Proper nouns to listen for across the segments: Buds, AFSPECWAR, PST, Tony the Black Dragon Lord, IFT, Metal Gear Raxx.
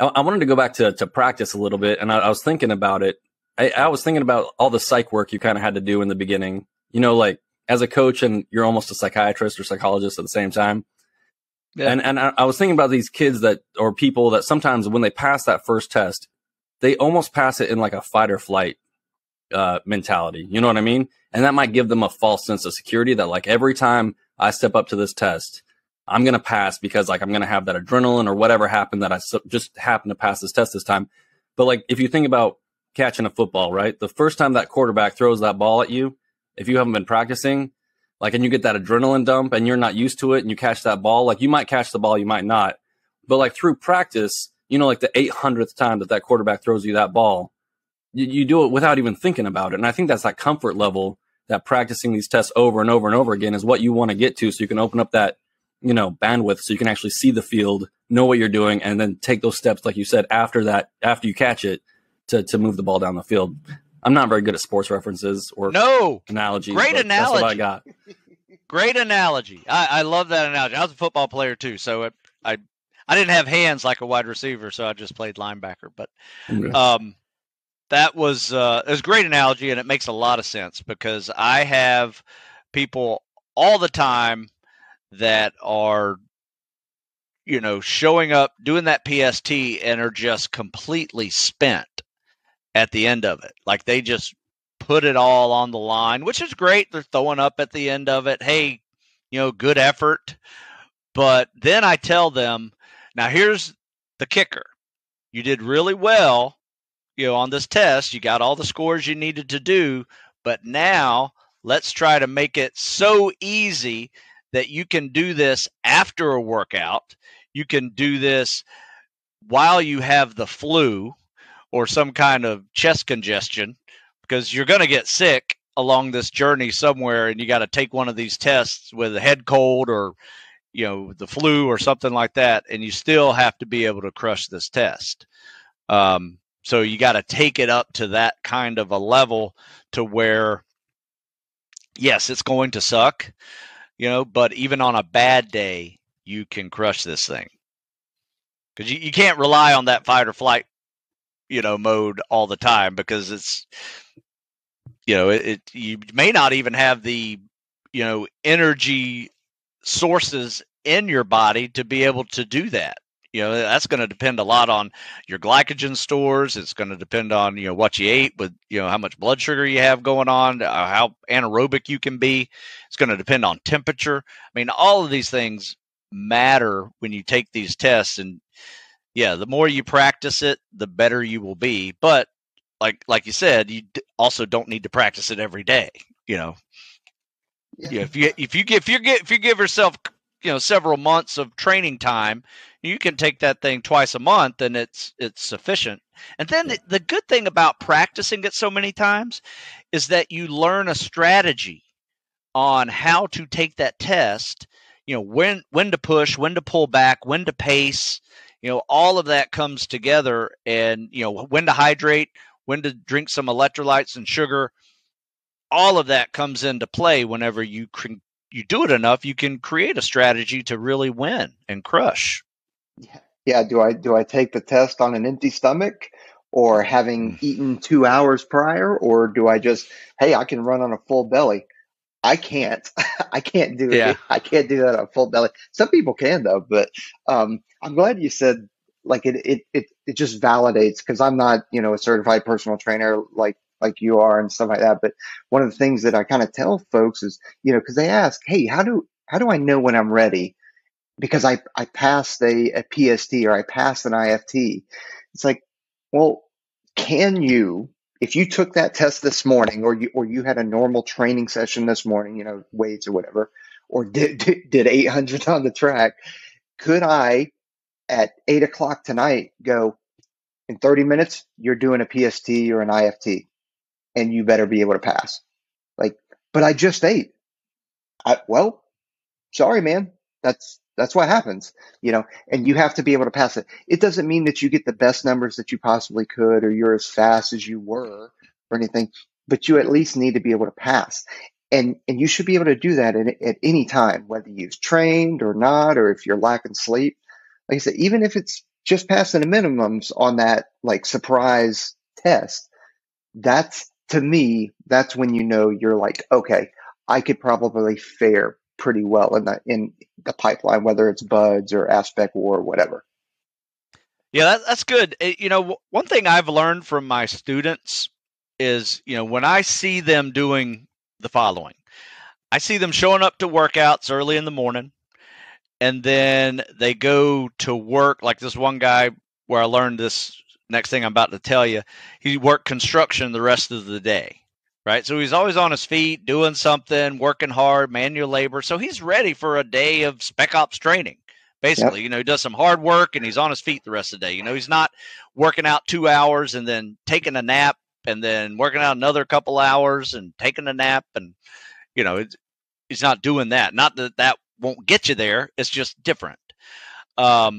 I wanted to go back to practice a little bit, and I was thinking about it. I was thinking about all the psych work you kind of had to do in the beginning, you know, like as a coach, and you're almost a psychiatrist or psychologist at the same time. Yeah. And I was thinking about these kids that, or people that sometimes when they pass that first test, they almost pass it in like a fight or flight mentality. You know what I mean? And that might give them a false sense of security that like every time I step up to this test, I'm going to pass because like I'm going to have that adrenaline or whatever happened that I just happened to pass this test this time. But like if you think about catching a football, right? The first time that quarterback throws that ball at you, if you haven't been practicing, like, and you get that adrenaline dump and you're not used to it and you catch that ball, like you might catch the ball, you might not. But like through practice, you know, like the 800th time that quarterback throws you that ball, you do it without even thinking about it. And I think that's that comfort level that practicing these tests over and over and over again is what you want to get to. So you can open up that, you know, bandwidth so you can actually see the field, know what you're doing, and then take those steps, like you said, after that, after you catch it, to move the ball down the field. I'm not very good at sports references or analogies. Great analogy. That's what I got. Great analogy. I love that analogy. I was a football player too, so I didn't have hands like a wide receiver, so I just played linebacker. But that was it was a great analogy, and it makes a lot of sense because I have people all the time that are, you know, showing up doing that PST and are just completely spent at the end of it. Like they just put it all on the line, which is great. They're throwing up at the end of it. Hey, you know, good effort. But then I tell them, now here's the kicker. You did really well, you know, on this test. You got all the scores you needed to do, but now let's try to make it so easy that you can do this after a workout. You can do this while you have the flu or some kind of chest congestion, because you're going to get sick along this journey somewhere, and you got to take one of these tests with a head cold or, you know, the flu or something like that, and you still have to be able to crush this test. So you got to take it up to that kind of a level to where, yes, it's going to suck, you know, but even on a bad day, you can crush this thing. Because you can't rely on that fight or flight, you know, mode all the time, because it's, you know, you may not even have the, you know, energy sources in your body to be able to do that. You know, that's going to depend a lot on your glycogen stores. It's going to depend on, you know, what you ate with, you know, how much blood sugar you have going on, how anaerobic you can be. It's going to depend on temperature. I mean, all of these things matter when you take these tests. And yeah, the more you practice it, the better you will be. But like you said, you also don't need to practice it every day. You know, yeah. If you give yourself, you know, several months of training time, you can take that thing twice a month, and it's sufficient. And then the good thing about practicing it so many times is that you learn a strategy on how to take that test. You know, when to push, when to pull back, when to pace. You know, all of that comes together, and, you know, when to hydrate, when to drink some electrolytes and sugar. All of that comes into play whenever you do it enough, you can create a strategy to really win and crush. Yeah. Do I take the test on an empty stomach or having eaten 2 hours prior, or do I just, hey, I can run on a full belly? I can't. I can't do it. Yeah. I can't do that on full belly. Some people can though, but I'm glad you said like it just validates, because I'm not, you know, a certified personal trainer like you are and stuff like that. But one of the things that I kind of tell folks is, you know, because they ask, hey, how do I know when I'm ready? Because I passed a PST or I passed an IFT. It's like, well, can you? If you took that test this morning, or you had a normal training session this morning, you know, weights or whatever, or did 800 on the track, could I at 8 o'clock tonight go, in 30 minutes, you're doing a PST or an IFT, and you better be able to pass? Like, but I just ate. Well, sorry, man. That's what happens, you know, and you have to be able to pass it. It doesn't mean that you get the best numbers that you possibly could, or you're as fast as you were or anything, but you at least need to be able to pass. And you should be able to do that at any time, whether you've trained or not, or if you're lacking sleep. Like I said, even if it's just passing the minimums on that like surprise test, that's, to me, that's when you know you're like, okay, I could probably fare pretty well in the pipeline, whether it's Buds or AFSPECWAR or whatever. Yeah, that's good. You know, one thing I've learned from my students is, you know, when I see them doing the following, I see them showing up to workouts early in the morning, and then they go to work. Like this one guy where I learned this next thing I'm about to tell you, he worked construction the rest of the day, right? So he's always on his feet, doing something, working hard, manual labor. So he's ready for a day of spec ops training. Basically, yep. You know, he does some hard work and he's on his feet the rest of the day. You know, he's not working out 2 hours and then taking a nap and then working out another couple hours and taking a nap. And, you know, he's not doing that. Not that that won't get you there. It's just different. But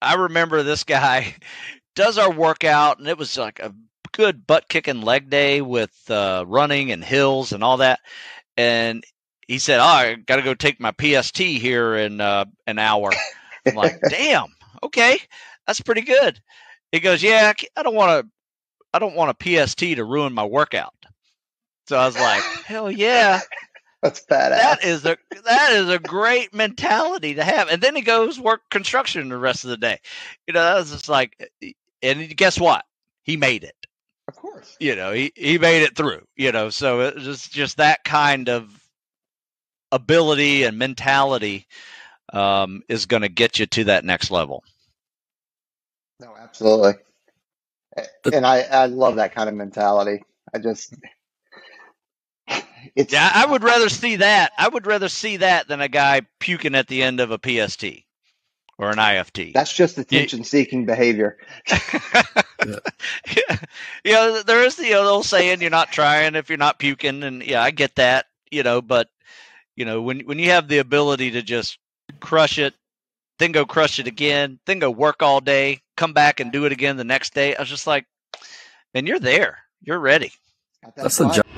I remember this guy does our workout, and it was like a good butt kicking leg day with running and hills and all that. And he said, "Oh, I got to go take my PST here in an hour." I'm like, "Damn, okay, that's pretty good." He goes, "Yeah, I don't want a PST to ruin my workout." So I was like, "Hell yeah, that's badass." That is a great mentality to have. And then he goes work construction the rest of the day. You know, that was just like, and guess what? He made it. Of course. You know, he made it through. You know, so it's just that kind of ability and mentality is going to get you to that next level. No, absolutely. And I love that kind of mentality. I would rather see that. I would rather see that than a guy puking at the end of a PST or an IFT. That's just attention-seeking behavior. Yeah. You know, there is the old saying, you're not trying if you're not puking. And yeah, I get that, you know, but you know, when you have the ability to just crush it, then go crush it again, then go work all day, come back and do it again the next day. I was just like, man, you're there. You're ready. That's the job.